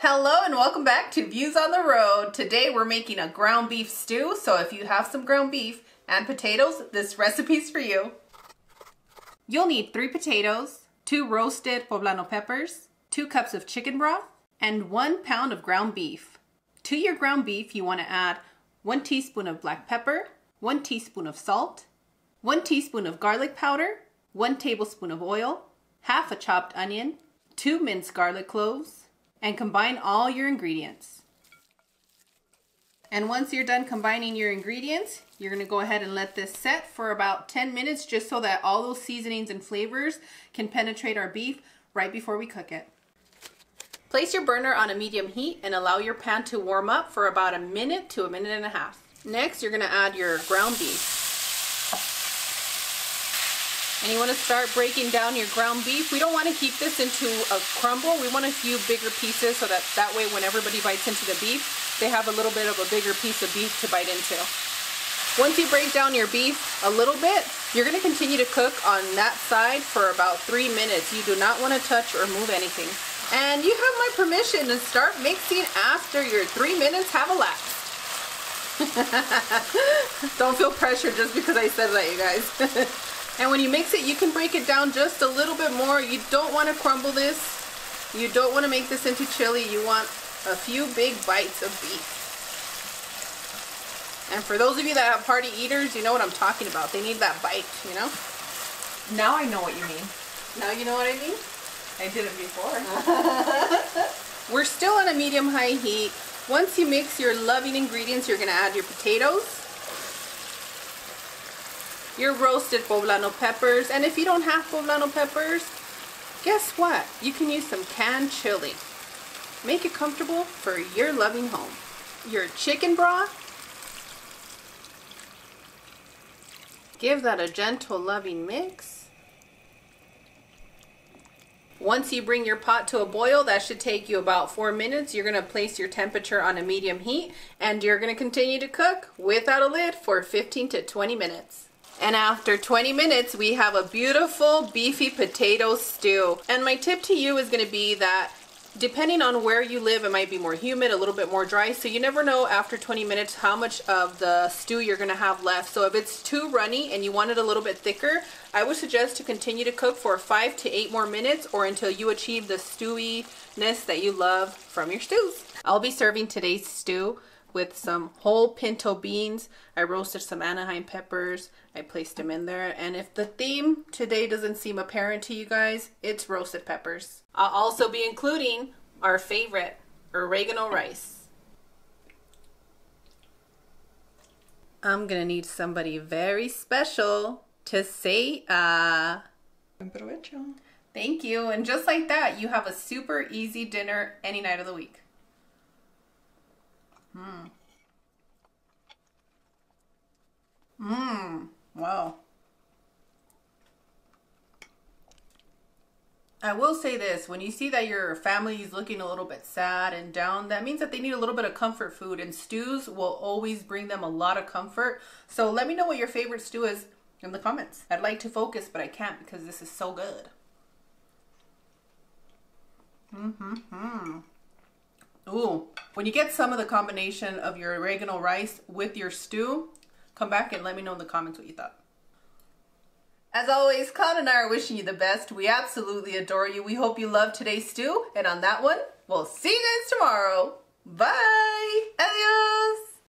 Hello and welcome back to Views on the Road. Today we're making a ground beef stew, so if you have some ground beef and potatoes, this recipe's for you. You'll need 3 potatoes, 2 roasted poblano peppers, 2 cups of chicken broth, and 1 pound of ground beef. To your ground beef, you want to add 1 teaspoon of black pepper, 1 teaspoon of salt, 1 teaspoon of garlic powder, 1 tablespoon of oil, half a chopped onion, 2 minced garlic cloves, and combine all your ingredients. And once you're done combining your ingredients, you're going to go ahead and let this set for about 10 minutes just so that all those seasonings and flavors can penetrate our beef right before we cook it. Place your burner on a medium heat and allow your pan to warm up for about a minute to a minute and a half. Next, you're going to add your ground beef. And you want to start breaking down your ground beef. We don't want to keep this into a crumble. We want a few bigger pieces so that way when everybody bites into the beef, they have a little bit of a bigger piece of beef to bite into. Once you break down your beef a little bit, you're going to continue to cook on that side for about 3 minutes. You do not want to touch or move anything. And you have my permission to start mixing after your 3 minutes have elapsed. Don't feel pressure just because I said that, you guys. And when you mix it, you can break it down just a little bit more. You don't want to crumble this. You don't want to make this into chili. You want a few big bites of beef. And for those of you that have party eaters, you know what I'm talking about. They need that bite, you know? Now I know what you mean. Now you know what I mean? I did it before. We're still on a medium-high heat. Once you mix your loving ingredients, you're going to add your potatoes, your roasted poblano peppers, and if you don't have poblano peppers, guess what? You can use some canned chili. Make it comfortable for your loving home. Your chicken broth. Give that a gentle, loving mix. Once you bring your pot to a boil, that should take you about 4 minutes. You're going to place your temperature on a medium heat, and you're going to continue to cook without a lid for 15 to 20 minutes. And after 20 minutes, we have a beautiful beefy potato stew. And my tip to you is going to be that depending on where you live, it might be more humid, a little bit more dry. So you never know after 20 minutes how much of the stew you're going to have left. So if it's too runny and you want it a little bit thicker, I would suggest to continue to cook for 5 to 8 more minutes or until you achieve the stewiness that you love from your stews. I'll be serving today's stew with some whole pinto beans. I roasted some Anaheim peppers. I placed them in there. And if the theme today doesn't seem apparent to you guys, it's roasted peppers. I'll also be including our favorite, oregano rice. I'm gonna need somebody very special to say Aprovecho. Thank you. And just like that, you have a super easy dinner any night of the week. Wow. I will say this, when you see that your family is looking a little bit sad and down, that means that they need a little bit of comfort food, and stews will always bring them a lot of comfort. So let me know what your favorite stew is in the comments. I'd like to focus, but I can't because this is so good. Ooh, when you get some of the combination of your oregano rice with your stew, come back and let me know in the comments what you thought. As always, Cloud and I are wishing you the best. We absolutely adore you. We hope you love today's stew. And on that one, we'll see you guys tomorrow. Bye!